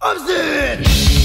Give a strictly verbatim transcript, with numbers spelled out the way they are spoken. of sin.